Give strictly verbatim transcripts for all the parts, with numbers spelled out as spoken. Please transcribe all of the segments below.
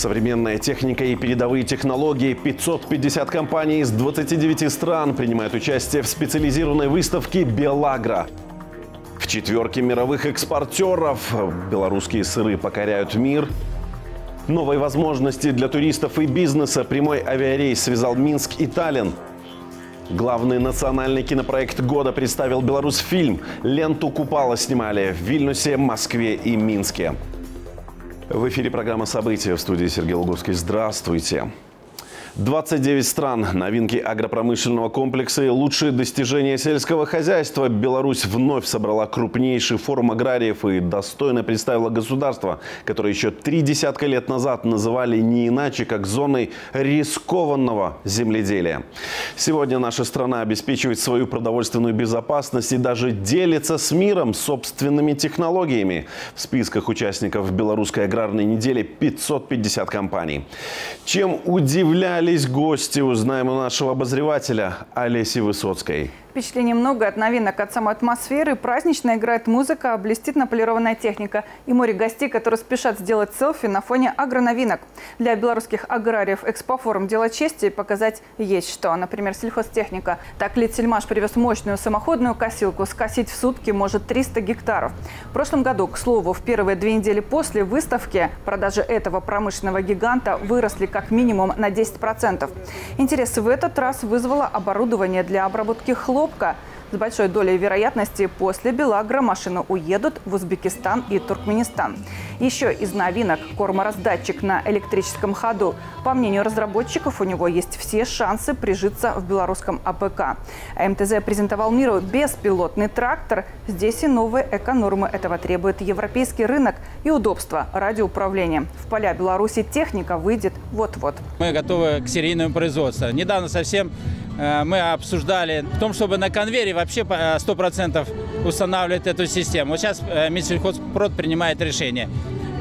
Современная техника и передовые технологии. пятьсот пятьдесят компаний из двадцати девяти стран принимают участие в специализированной выставке «Белагро». В четверке мировых экспортеров белорусские сыры покоряют мир. Новые возможности для туристов и бизнеса. Прямой авиарейс связал Минск и Таллинн. Главный национальный кинопроект года представил «Беларусьфильм». «Ленту Купала» снимали в Вильнюсе, Москве и Минске. В эфире программа «События», в студии Сергей Луговский. Здравствуйте. двадцать девять стран, новинки агропромышленного комплекса и лучшие достижения сельского хозяйства. Беларусь вновь собрала крупнейший форум аграриев и достойно представила государство, которое еще три десятка лет назад называли не иначе, как зоной рискованного земледелия. Сегодня наша страна обеспечивает свою продовольственную безопасность и даже делится с миром собственными технологиями. В списках участников Белорусской аграрной недели пятьсот пятьдесят компаний. Чем удивляет гости, узнаем у нашего обозревателя Олеси Высоцкой. Впечатлений много от новинок, от самой атмосферы. Празднично играет музыка, блестит наполированная техника и море гостей, которые спешат сделать селфи на фоне агроновинок. Для белорусских аграриев экспофорум – дело чести, и показать есть что. Например, сельхозтехника. Так Литсельмаш привез мощную самоходную косилку. Скосить в сутки может триста гектаров. В прошлом году, к слову, в первые две недели после выставки продажи этого промышленного гиганта выросли как минимум на десять процентов. Интерес в этот раз вызвало оборудование для обработки хлопка. С большой долей вероятности после Белагро машины уедут в Узбекистан и Туркменистан. Еще из новинок – кормораздатчик на электрическом ходу. По мнению разработчиков, у него есть все шансы прижиться в белорусском АПК. МТЗ презентовал миру беспилотный трактор. Здесь и новые эко-нормы. Этого требует европейский рынок и удобство радиоуправления. В поля Беларуси техника выйдет вот-вот. Мы готовы к серийному производству. Недавно совсем мы обсуждали в том, чтобы на конвейере вообще сто процентов устанавливать эту систему. Вот сейчас Минсельхозпрод принимает решение.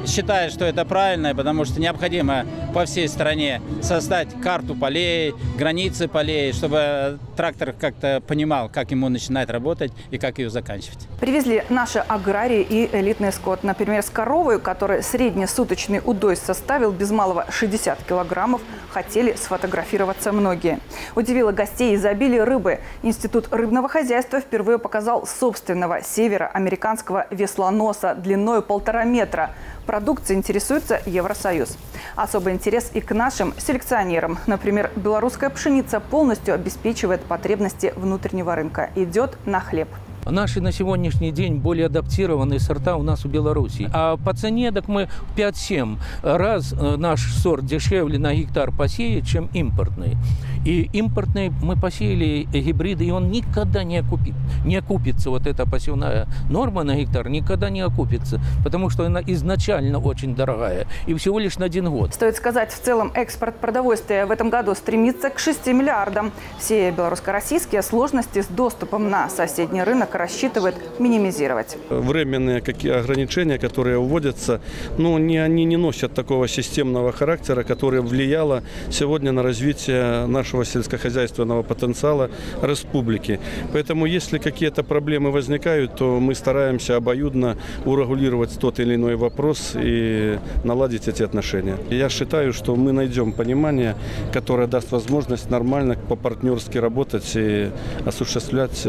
Считаю, что это правильно, потому что необходимо по всей стране создать карту полей, границы полей, чтобы трактор как-то понимал, как ему начинать работать и как ее заканчивать. Привезли наши аграрии и элитный скот. Например, с коровой, которой среднесуточный удой составил без малого шестьдесят килограммов, хотели сфотографироваться многие. Удивило гостей изобилие рыбы. Институт рыбного хозяйства впервые показал собственного североамериканского веслоноса длиной полтора метра. Продукцией интересуется Евросоюз. Особый интерес и к нашим селекционерам. Например, белорусская пшеница полностью обеспечивает потребности внутреннего рынка. Идет на хлеб. Наши на сегодняшний день более адаптированные сорта у нас у Беларуси. А по цене так мы пять-семь раз наш сорт дешевле на гектар посеять, чем импортный. И импортный мы посеяли гибриды, и он никогда не окупит, не окупится. Вот эта посевная норма на гектар никогда не окупится, потому что она изначально очень дорогая и всего лишь на один год. Стоит сказать, в целом экспорт продовольствия в этом году стремится к шести миллиардам. Все белорусско-российские сложности с доступом на соседний рынок рассчитывают минимизировать. Временные какие ограничения, которые вводятся, но не, они не носят такого системного характера, которое влияло сегодня на развитие нашего сельскохозяйственного потенциала республики. Поэтому, если какие-то проблемы возникают, то мы стараемся обоюдно урегулировать тот или иной вопрос и наладить эти отношения. Я считаю, что мы найдем понимание, которое даст возможность нормально по-партнерски работать и осуществлять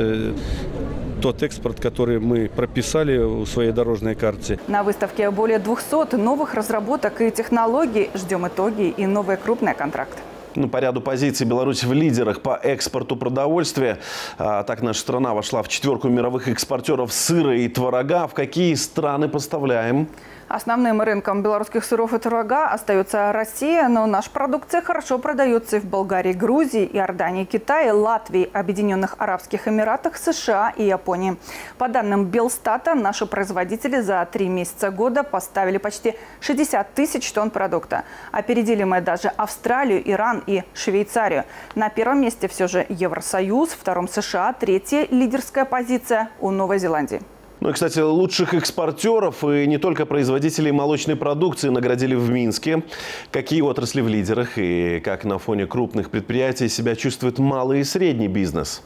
тот экспорт, который мы прописали в своей дорожной карте. На выставке более двухсот новых разработок и технологий. Ждем итоги и новые крупные контракты. Ну, по ряду позиций Беларусь в лидерах по экспорту продовольствия. А, так наша страна вошла в четверку мировых экспортеров сыра и творога. В какие страны поставляем? Основным рынком белорусских сыров и творога остается Россия, но наша продукция хорошо продается и в Болгарии, Грузии, Иордании, Китае, Латвии, Объединенных Арабских Эмиратах, США и Японии. По данным Белстата, наши производители за три месяца года поставили почти шестьдесят тысяч тонн продукта. Опередили мы даже Австралию, Иран и Швейцарию. На первом месте все же Евросоюз, втором США, третья лидерская позиция у Новой Зеландии. Ну и, кстати, лучших экспортеров и не только производителей молочной продукции наградили в Минске. Какие отрасли в лидерах и как на фоне крупных предприятий себя чувствует малый и средний бизнес?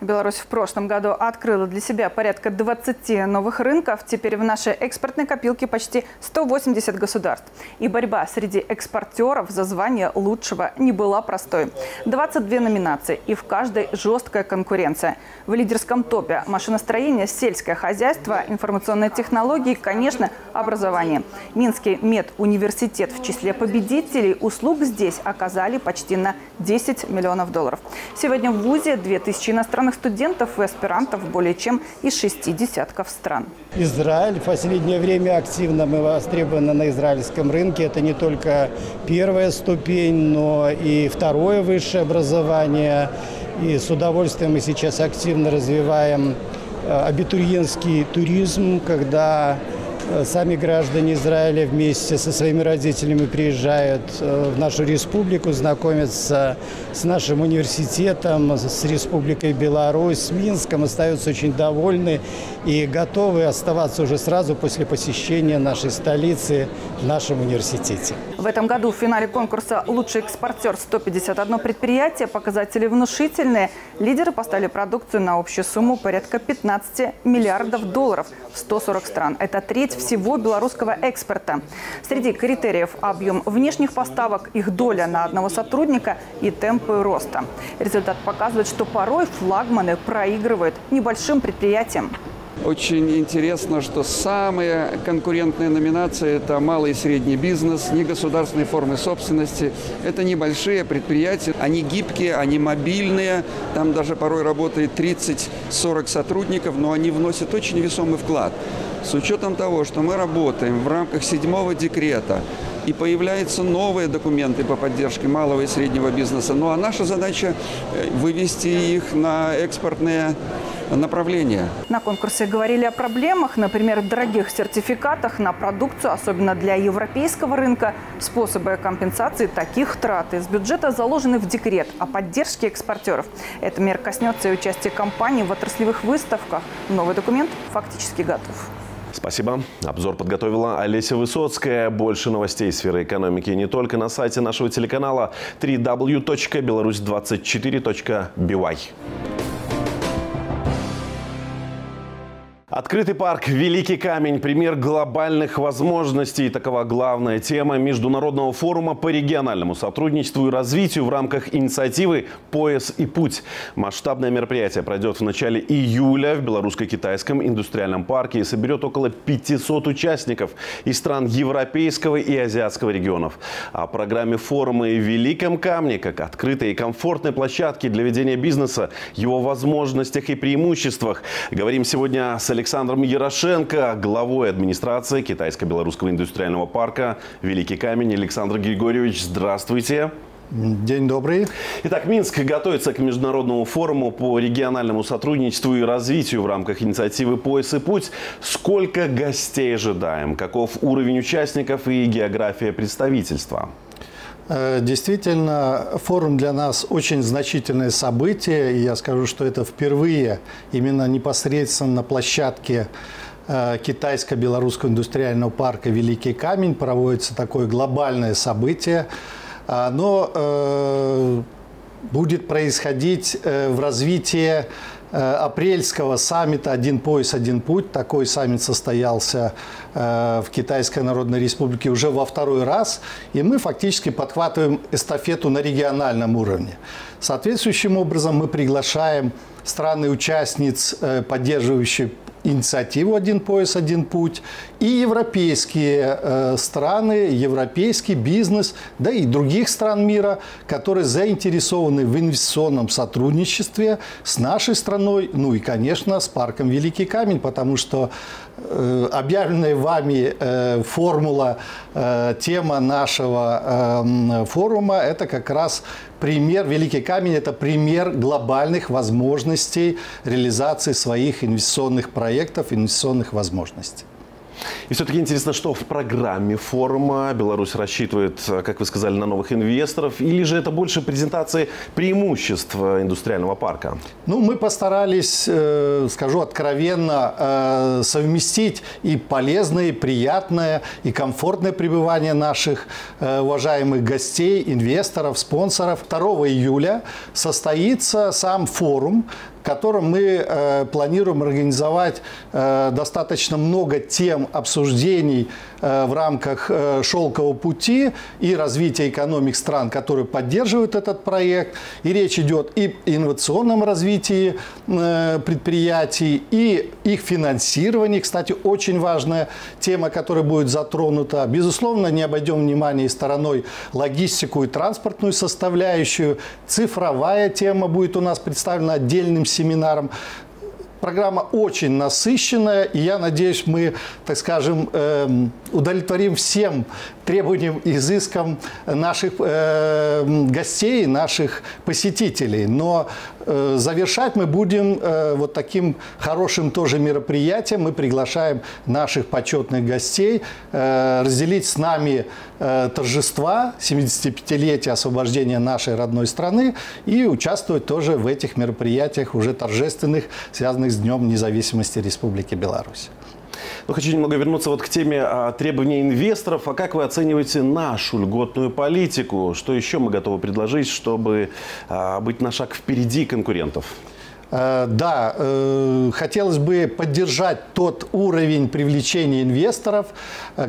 Беларусь в прошлом году открыла для себя порядка двадцати новых рынков. Теперь в нашей экспортной копилке почти сто восемьдесят государств. И борьба среди экспортеров за звание лучшего не была простой. двадцать две номинации, и в каждой жесткая конкуренция. В лидерском топе машиностроение, сельское хозяйство, информационные технологии, конечно, образование. Минский медуниверситет в числе победителей. Услуг здесь оказали почти на десять миллионов долларов. Сегодня в вузе две тысячи иностранных студентов и аспирантов более чем из шести десятков стран. Израиль. В последнее время активно мы востребованы на израильском рынке. Это не только первая ступень, но и второе высшее образование. И с удовольствием мы сейчас активно развиваем абитуриентский туризм, когда сами граждане Израиля вместе со своими родителями приезжают в нашу республику, знакомятся с нашим университетом, с Республикой Беларусь, с Минском, остаются очень довольны и готовы оставаться уже сразу после посещения нашей столицы в нашем университете. В этом году в финале конкурса «Лучший экспортер» сто пятьдесят одно предприятие, показатели внушительные. Лидеры поставили продукцию на общую сумму порядка пятнадцати миллиардов долларов в сто сорок стран. Это треть всего белорусского экспорта. Среди критериев объем внешних поставок, их доля на одного сотрудника и темпы роста. Результат показывает, что порой флагманы проигрывают небольшим предприятиям. Очень интересно, что самые конкурентные номинации – это малый и средний бизнес, негосударственные формы собственности. Это небольшие предприятия, они гибкие, они мобильные, там даже порой работает тридцать-сорок сотрудников, но они вносят очень весомый вклад. С учетом того, что мы работаем в рамках седьмого декрета, и появляются новые документы по поддержке малого и среднего бизнеса. Ну а наша задача – вывести их на экспортные направления. На конкурсе говорили о проблемах, например, дорогих сертификатах на продукцию, особенно для европейского рынка. Способы компенсации таких трат из бюджета заложены в декрет о поддержке экспортеров. Эта мера коснется и участия компаний в отраслевых выставках. Новый документ фактически готов. Спасибо. Обзор подготовила Олеся Высоцкая. Больше новостей сферы экономики не только на сайте нашего телеканала дабл ю дабл ю дабл ю точка беларусь двадцать четыре точка би уай. Открытый парк «Великий камень» – пример глобальных возможностей. Такова главная тема Международного форума по региональному сотрудничеству и развитию в рамках инициативы «Пояс и путь». Масштабное мероприятие пройдет в начале июля в Белорусско-Китайском индустриальном парке и соберет около пятисот участников из стран европейского и азиатского регионов. О программе форума и «Великом камне» как открытой и комфортной площадке для ведения бизнеса, его возможностях и преимуществах говорим сегодня с Александром. Александром Ярошенко, главой администрации Китайско-Белорусского индустриального парка «Великий камень». Александр Григорьевич, здравствуйте. День добрый. Итак, Минск готовится к международному форуму по региональному сотрудничеству и развитию в рамках инициативы «Пояс и путь». Сколько гостей ожидаем? Каков уровень участников и география представительства? Действительно, форум для нас очень значительное событие. И я скажу, что это впервые именно непосредственно на площадке Китайско-Белорусского индустриального парка «Великий камень» проводится такое глобальное событие. Оно э, будет происходить в развитии апрельского саммита «Один пояс, один путь». Такой саммит состоялся в Китайской Народной Республике уже во второй раз. И мы фактически подхватываем эстафету на региональном уровне. Соответствующим образом мы приглашаем страны-участниц, поддерживающие инициативу «Один пояс, один путь», и европейские э, страны, европейский бизнес, да и других стран мира, которые заинтересованы в инвестиционном сотрудничестве с нашей страной, ну и, конечно, с парком «Великий камень», потому что э, объявленная вами э, формула, э, тема нашего э, форума – это как раз пример, «Великий камень» – это пример глобальных возможностей реализации своих инвестиционных проектов, инвестиционных возможностей. И все-таки интересно, что в программе форума Беларусь рассчитывает, как вы сказали, на новых инвесторов, или же это больше презентации преимуществ индустриального парка? Ну, мы постарались, скажу откровенно, совместить и полезное, и приятное, и комфортное пребывание наших уважаемых гостей, инвесторов, спонсоров. второго июля состоится сам форум, котором мы э, планируем организовать э, достаточно много тем обсуждений э, в рамках э, «Шелкового пути» и развития экономик стран, которые поддерживают этот проект. И речь идет и о инновационном развитии э, предприятий, и их финансировании. Кстати, очень важная тема, которая будет затронута. Безусловно, не обойдем внимание стороной логистику и транспортную составляющую. Цифровая тема будет у нас представлена отдельным семинаром. Программа очень насыщенная, и я надеюсь, мы, так скажем, удовлетворим всем требованиям, изыскам наших гостей, наших посетителей. Но завершать мы будем вот таким хорошим тоже мероприятием. Мы приглашаем наших почетных гостей разделить с нами торжества семидесятипятилетия освобождения нашей родной страны и участвовать тоже в этих мероприятиях уже торжественных, связанных с Днем независимости Республики Беларусь. Но хочу немного вернуться вот к теме а, требований инвесторов. А как вы оцениваете нашу льготную политику? Что еще мы готовы предложить, чтобы а, быть на шаг впереди конкурентов? Да, хотелось бы поддержать тот уровень привлечения инвесторов,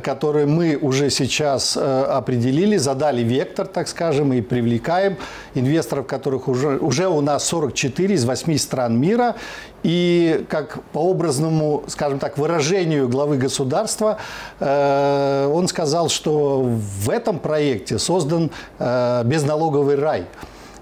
который мы уже сейчас определили, задали вектор, так скажем, и привлекаем инвесторов, которых уже, уже у нас сорок четыре из восьми стран мира. И как по образному, скажем так, выражению главы государства, он сказал, что в этом проекте создан безналоговый рай.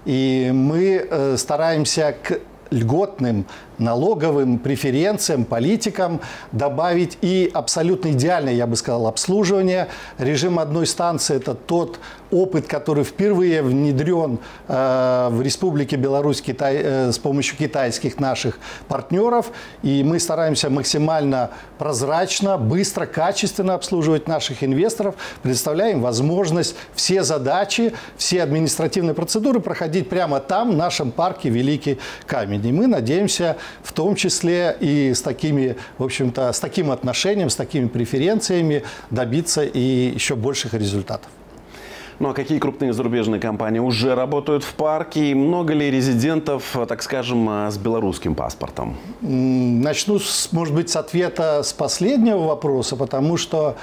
И мы стараемся к льготным налоговым преференциям, политикам добавить и абсолютно идеальное, я бы сказал, обслуживание. Режим одной станции – это тот опыт, который впервые внедрен э, в Республике Беларусь Китай, э, с помощью китайских наших партнеров. И мы стараемся максимально прозрачно, быстро, качественно обслуживать наших инвесторов, предоставляем возможность все задачи, все административные процедуры проходить прямо там, в нашем парке «Великий Камень». И мы надеемся, в том числе и с такими, в общем-то, с таким отношением, с такими преференциями добиться и еще больших результатов. Ну а какие крупные зарубежные компании уже работают в парке? И много ли резидентов, так скажем, с белорусским паспортом? Начну, с, может быть, с ответа с последнего вопроса, потому что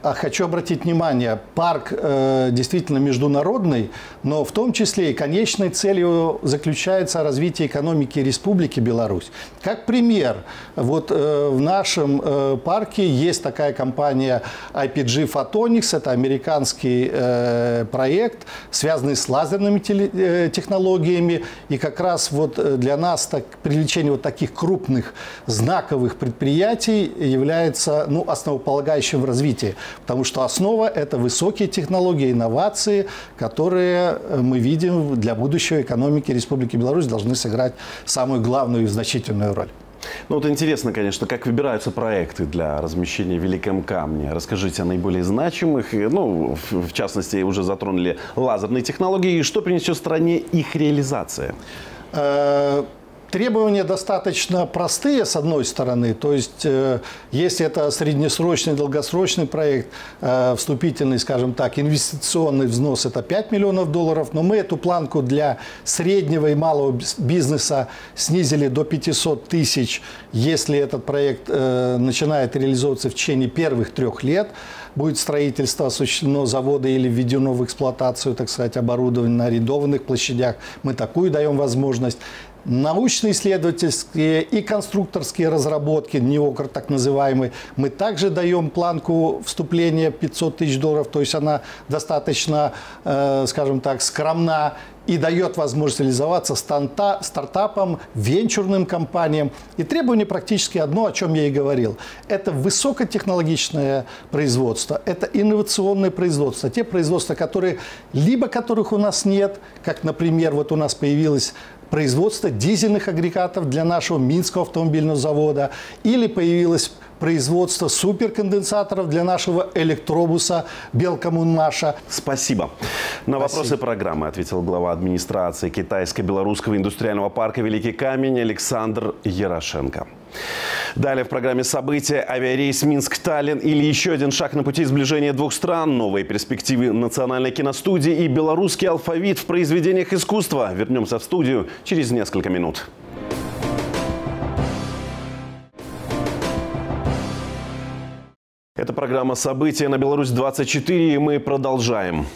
хочу обратить внимание, парк э, действительно международный, но в том числе и конечной целью заключается развитие экономики Республики Беларусь. Как пример, вот э, в нашем э, парке есть такая компания ай пи джи Photonics, это американский э, проект, связанный с лазерными теле, э, технологиями, и как раз вот для нас так, привлечение вот таких крупных знаковых предприятий является ну, основополагающим в развитии. Потому что основа – это высокие технологии, инновации, которые мы видим для будущего экономики Республики Беларусь должны сыграть самую главную и значительную роль. Ну вот интересно, конечно, как выбираются проекты для размещения в Великом Камне. Расскажите о наиболее значимых, ну, в частности, уже затронули лазерные технологии. И что принесет стране их реализация? Требования достаточно простые, с одной стороны, то есть э, если это среднесрочный, долгосрочный проект, э, вступительный, скажем так, инвестиционный взнос – это пять миллионов долларов, но мы эту планку для среднего и малого бизнеса снизили до пятисот тысяч, если этот проект э, начинает реализовываться в течение первых трех лет. Будет строительство осуществлено, завода или введено в эксплуатацию, так сказать, оборудование на арендованных площадях. Мы такую даем возможность. Научно-исследовательские и конструкторские разработки, НИОКР так называемый, мы также даем планку вступления пятьсот тысяч долларов, то есть она достаточно, э, скажем так, скромна. И дает возможность реализоваться стартапам, венчурным компаниям. И требование практически одно, о чем я и говорил. Это высокотехнологичное производство, это инновационное производство. Те производства, которые, либо которых у нас нет, как, например, вот у нас появилось производство дизельных агрегатов для нашего Минского автомобильного завода, или появилось производство суперконденсаторов для нашего электробуса Белкоммунмаша. Спасибо. На Спасибо. Вопросы программы ответил глава администрации Китайско-Белорусского индустриального парка «Великий Камень» Александр Ярошенко. Далее в программе события авиарейс Минск-Таллинн или еще один шаг на пути сближения двух стран, новые перспективы национальной киностудии и белорусский алфавит в произведениях искусства. Вернемся в студию через несколько минут. Это программа «События» на Беларусь двадцать четыре, и мы продолжаем.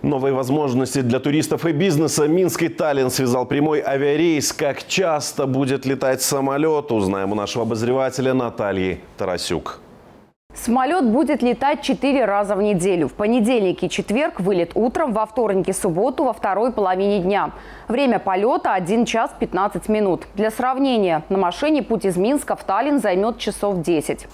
Новые возможности для туристов и бизнеса. Минск и Таллинн связал прямой авиарейс. Как часто будет летать самолет, узнаем у нашего обозревателя Натальи Тарасюк. Самолет будет летать четыре раза в неделю. В понедельник и четверг вылет утром, во вторник и субботу во второй половине дня. Время полета – один час пятнадцать минут. Для сравнения, на машине путь из Минска в Таллинн займет часов десять.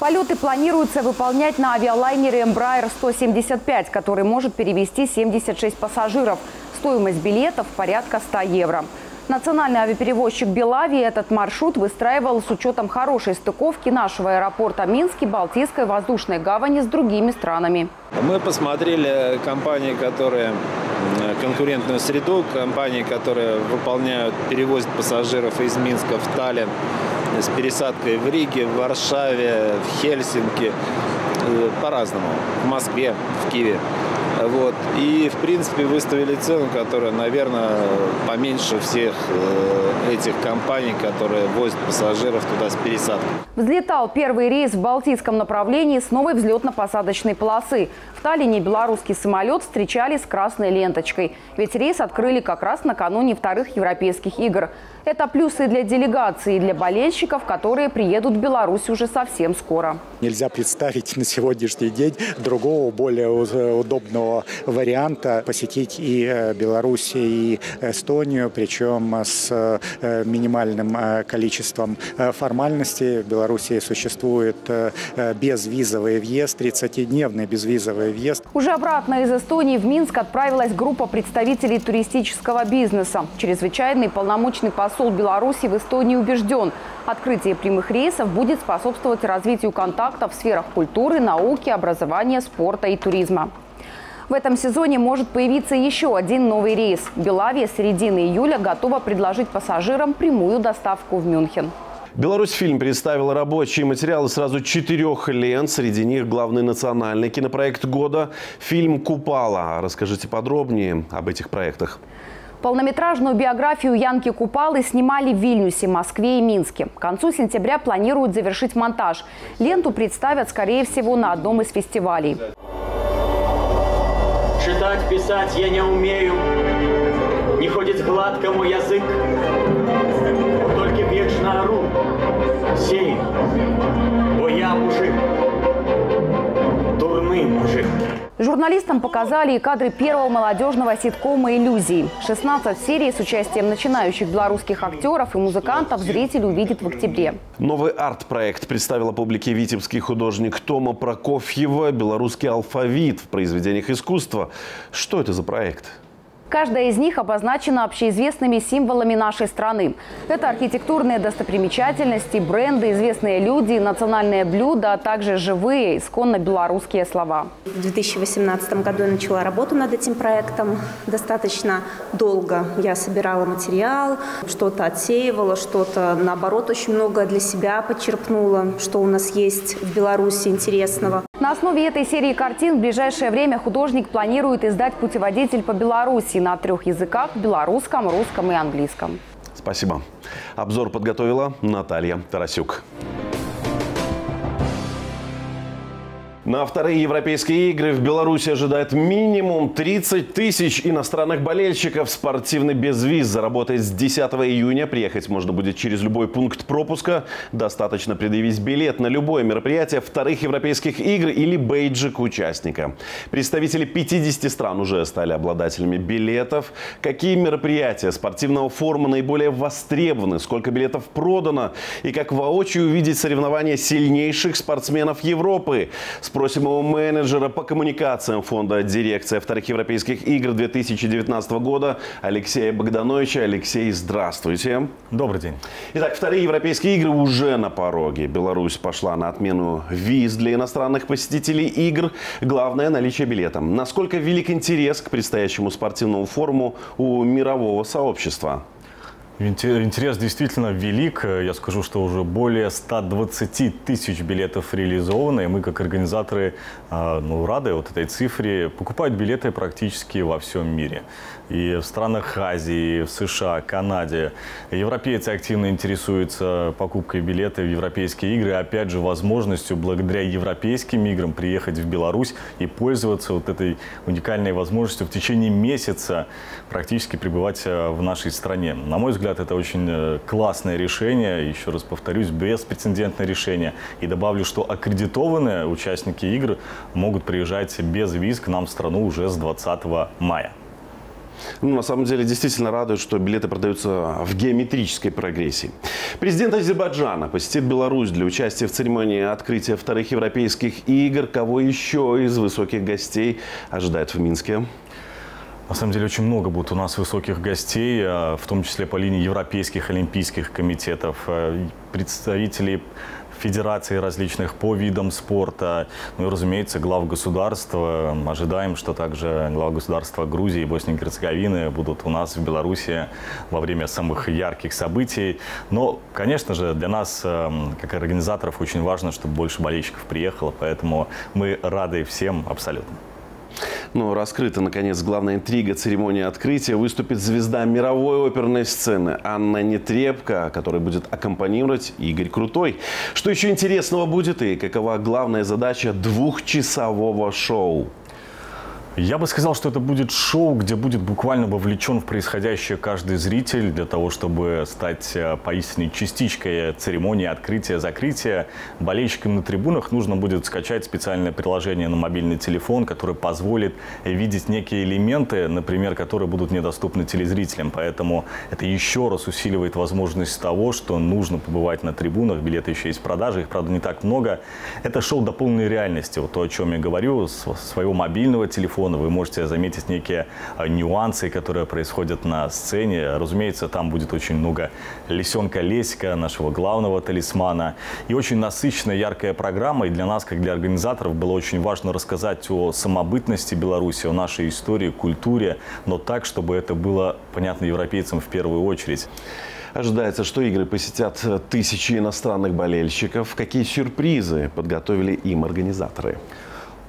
Полеты планируется выполнять на авиалайнере Embraer сто семьдесят пять, который может перевести семьдесят шесть пассажиров. Стоимость билетов порядка ста евро. Национальный авиаперевозчик «Белавиа» этот маршрут выстраивал с учетом хорошей стыковки нашего аэропорта Минск и Балтийской воздушной гавани с другими странами. Мы посмотрели компании, которые конкурентную среду, компании, которые выполняют, перевозят пассажиров из Минска в Таллинн с пересадкой в Риге, в Варшаве, в Хельсинки, по-разному, в Москве, в Киеве. Вот. И, в принципе, выставили цену, которая, наверное, поменьше всех этих компаний, которые возят пассажиров туда с пересадкой. Взлетал первый рейс в Балтийском направлении с новой взлетно-посадочной полосы. В Таллине белорусский самолет встречали с красной ленточкой. Ведь рейс открыли как раз накануне вторых европейских игр. Это плюсы для делегации и для болельщиков, которые приедут в Беларусь уже совсем скоро. Нельзя представить на сегодняшний день другого, более удобного варианта посетить и Беларусь, и Эстонию, причем с минимальным количеством формальностей. В Беларуси существует безвизовый въезд, тридцатидневный безвизовый въезд. Уже обратно из Эстонии в Минск отправилась группа представителей туристического бизнеса. Чрезвычайный полномочный посол Беларуси в Эстонии убежден, открытие прямых рейсов будет способствовать развитию контактов в сферах культуры, науки, образования, спорта и туризма. В этом сезоне может появиться еще один новый рейс. Белавиа с середины июля готова предложить пассажирам прямую доставку в Мюнхен. «Беларусьфильм» представила рабочие материалы сразу четырех лент. Среди них главный национальный кинопроект года – фильм «Купала». Расскажите подробнее об этих проектах. Полнометражную биографию Янки Купалы снимали в Вильнюсе, Москве и Минске. К концу сентября планируют завершить монтаж. Ленту представят, скорее всего, на одном из фестивалей. Читать, писать я не умею, не ходит гладко мой язык, только вечно ору, сею, бо я мужик, дурный мужик. Журналистам показали и кадры первого молодежного ситкома «Иллюзии». шестнадцать серий с участием начинающих белорусских актеров и музыкантов зритель увидит в октябре. Новый арт-проект представила публике витебский художник Тома Прокофьева «Белорусский алфавит в произведениях искусства». Что это за проект? Каждая из них обозначена общеизвестными символами нашей страны. Это архитектурные достопримечательности, бренды, известные люди, национальные блюда, а также живые, исконно белорусские слова. В две тысячи восемнадцатом году я начала работу над этим проектом. Достаточно долго я собирала материал, что-то отсеивала, что-то, наоборот, очень много для себя подчерпнула, что у нас есть в Беларуси интересного. На основе этой серии картин в ближайшее время художник планирует издать путеводитель по Беларуси на трех языках – белорусском, русском и английском. Спасибо. Обзор подготовила Наталья Тарасюк. На вторые европейские игры в Беларуси ожидает минимум тридцать тысяч иностранных болельщиков. Спортивный безвиз заработает с десятого июня. Приехать можно будет через любой пункт пропуска. Достаточно предъявить билет на любое мероприятие вторых европейских игр или бейджик участника. Представители пятидесяти стран уже стали обладателями билетов. Какие мероприятия спортивного форума наиболее востребованы, сколько билетов продано и как воочию увидеть соревнования сильнейших спортсменов Европы. Спросим у менеджера по коммуникациям фонда «Дирекция вторых европейских игр» две тысячи девятнадцатого года Алексея Богдановича. Алексей, здравствуйте. Добрый день. Итак, вторые европейские игры уже на пороге. Беларусь пошла на отмену виз для иностранных посетителей игр. Главное – наличие билета. Насколько велик интерес к предстоящему спортивному форуму у мирового сообщества? Интерес действительно велик. Я скажу, что уже более ста двадцати тысяч билетов реализовано. И мы, как организаторы, ну, рады вот этой цифре. Покупают билеты практически во всем мире. И в странах Азии, в США, Канаде. Европейцы активно интересуются покупкой билетов в европейские игры. Опять же, возможностью благодаря европейским играм приехать в Беларусь и пользоваться вот этой уникальной возможностью в течение месяца практически пребывать в нашей стране. На мой взгляд, это очень классное решение, еще раз повторюсь, беспрецедентное решение. И добавлю, что аккредитованные участники игр могут приезжать без виз к нам в страну уже с двадцатого мая. Ну, на самом деле, действительно радует, что билеты продаются в геометрической прогрессии. Президент Азербайджана посетит Беларусь для участия в церемонии открытия вторых европейских игр. Кого еще из высоких гостей ожидает в Минске? На самом деле очень много будет у нас высоких гостей, в том числе по линии европейских олимпийских комитетов, представителей федераций различных по видам спорта, ну и, разумеется, глав государства. Ожидаем, что также глав государства Грузии и Боснии и Герцеговины будут у нас в Беларуси во время самых ярких событий. Но, конечно же, для нас, как организаторов, очень важно, чтобы больше болельщиков приехало, поэтому мы рады всем абсолютно. Ну, раскрыта, наконец, главная интрига церемонии открытия. Выступит звезда мировой оперной сцены Анна Нетребко, которой будет аккомпанировать Игорь Крутой. Что еще интересного будет и какова главная задача двухчасового шоу? Я бы сказал, что это будет шоу, где будет буквально вовлечен в происходящее каждый зритель для того, чтобы стать поистине частичкой церемонии открытия-закрытия. Болельщикам на трибунах нужно будет скачать специальное приложение на мобильный телефон, которое позволит видеть некие элементы, например, которые будут недоступны телезрителям. Поэтому это еще раз усиливает возможность того, что нужно побывать на трибунах. Билеты еще есть в продаже, их, правда, не так много. Это шоу до полной реальности. Вот то, о чем я говорю, с своего мобильного телефона. Вы можете заметить некие нюансы, которые происходят на сцене. Разумеется, там будет очень много лисенка Лесика, нашего главного талисмана. И очень насыщенная, яркая программа. И для нас, как для организаторов, было очень важно рассказать о самобытности Беларуси, о нашей истории, культуре, но так, чтобы это было понятно европейцам в первую очередь. Ожидается, что игры посетят тысячи иностранных болельщиков. Какие сюрпризы подготовили им организаторы?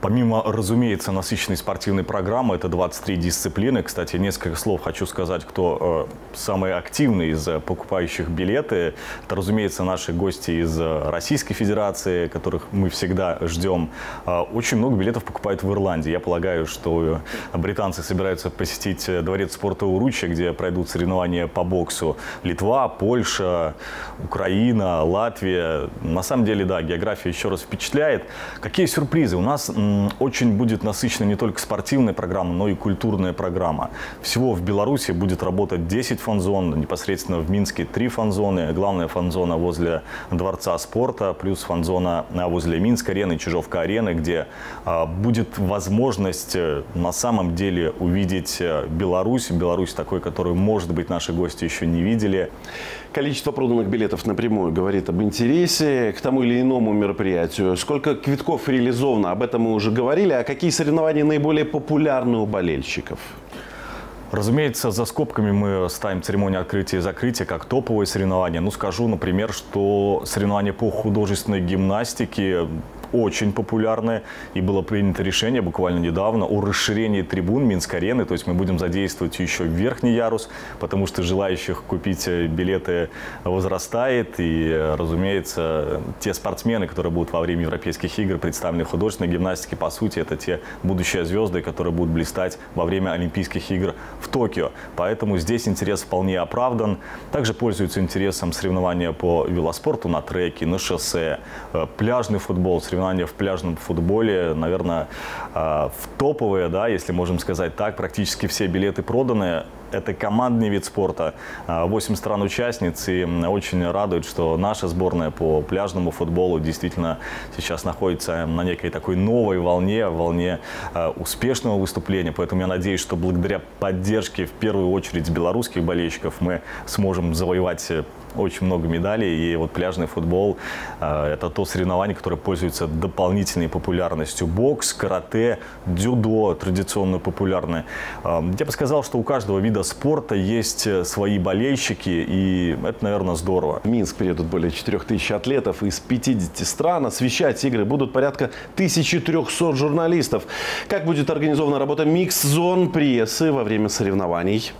Помимо, разумеется, насыщенной спортивной программы, это двадцать три дисциплины. Кстати, несколько слов хочу сказать, кто э, самый активный из покупающих билеты. Это, разумеется, наши гости из Российской Федерации, которых мы всегда ждем. Э, очень много билетов покупают в Ирландии. Я полагаю, что британцы собираются посетить дворец спорта Уручья, где пройдут соревнования по боксу. Литва, Польша, Украина, Латвия. На самом деле, да, география еще раз впечатляет. Какие сюрпризы? У нас очень будет насыщена не только спортивная программа, но и культурная программа. Всего в Беларуси будет работать десять фан-зон, непосредственно в Минске три фан-зоны. Главная фан-зона возле Дворца спорта, плюс фан-зона возле Минск-арены, Чижовка-арены, где а, будет возможность на самом деле увидеть Беларусь. Беларусь такой, которую, может быть, наши гости еще не видели. Количество проданных билетов напрямую говорит об интересе к тому или иному мероприятию. Сколько квитков реализовано, об этом мы уже говорили. А какие соревнования наиболее популярны у болельщиков? Разумеется, за скобками мы ставим церемонию открытия и закрытия как топовые соревнования. Ну, скажу, например, что соревнования по художественной гимнастике очень популярны. И было принято решение буквально недавно о расширении трибун Минск-арены. То есть мы будем задействовать еще верхний ярус, потому что желающих купить билеты возрастает. И, разумеется, те спортсмены, которые будут во время европейских игр представлены в художественной гимнастике, по сути, это те будущие звезды, которые будут блистать во время Олимпийских игр в Токио. Поэтому здесь интерес вполне оправдан. Также пользуются интересом соревнования по велоспорту на треке, на шоссе, пляжный футбол, соревнования в пляжном футболе. Наверное, в топовые, да, если можем сказать так, практически все билеты проданы. Это командный вид спорта, восемь стран-участниц, и очень радует, что наша сборная по пляжному футболу действительно сейчас находится на некой такой новой волне, волне успешного выступления. Поэтому я надеюсь, что благодаря поддержке в первую очередь белорусских болельщиков мы сможем завоевать очень много медалей. И вот пляжный футбол – это то соревнование, которое пользуется дополнительной популярностью. Бокс, карате, дзюдо традиционно популярны. Я бы сказал, что у каждого вида спорта есть свои болельщики, и это, наверное, здорово. В Минск приедут более четырёх тысяч атлетов из пятидесяти стран. Освещать игры будут порядка тысячи трёхсот журналистов. Как будет организована работа микс-зон прессы во время соревнований?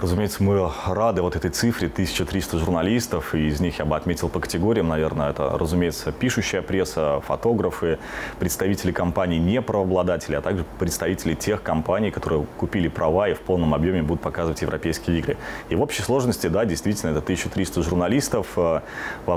Разумеется, мы рады вот этой цифре, тысяча триста журналистов, и из них я бы отметил по категориям, наверное, это, разумеется, пишущая пресса, фотографы, представители компаний не правообладателей, а также представители тех компаний, которые купили права и в полном объеме будут показывать европейские игры. И в общей сложности, да, действительно, это тысяча триста журналистов. Во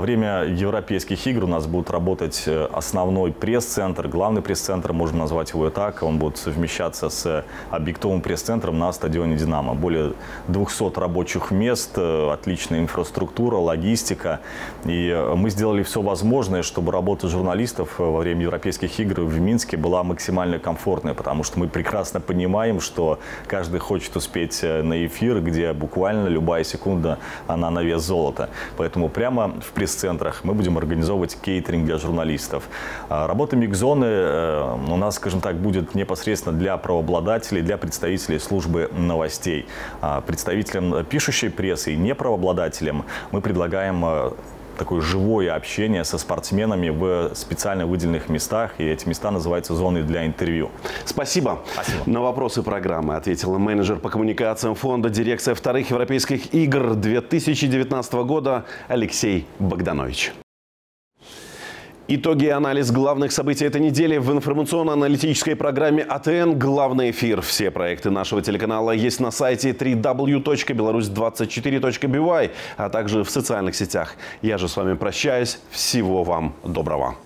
время европейских игр у нас будут работать основной пресс-центр, главный пресс-центр, можно назвать его и так, он будет совмещаться с объектовым пресс-центром на стадионе «Динамо». Более двухсот рабочих мест, отличная инфраструктура, логистика. И мы сделали все возможное, чтобы работа журналистов во время европейских игр в Минске была максимально комфортной, потому что мы прекрасно понимаем, что каждый хочет успеть на эфир, где буквально любая секунда, она на вес золота. Поэтому прямо в пресс-центрах мы будем организовывать кейтеринг для журналистов. Работа микс-зоны у нас, скажем так, будет непосредственно для правообладателей, для представителей службы новостей. Представителям пишущей прессы и неправообладателям мы предлагаем такое живое общение со спортсменами в специально выделенных местах. И эти места называются зоны для интервью. Спасибо. Спасибо. На вопросы программы ответила менеджер по коммуникациям фонда дирекция вторых Европейских игр две тысячи девятнадцатого года Алексей Богданович. Итоги и анализ главных событий этой недели в информационно-аналитической программе АТН «Главный эфир». Все проекты нашего телеканала есть на сайте дабл ю дабл ю дабл ю точка беларусь двадцать четыре точка би уай, а также в социальных сетях. Я же с вами прощаюсь. Всего вам доброго.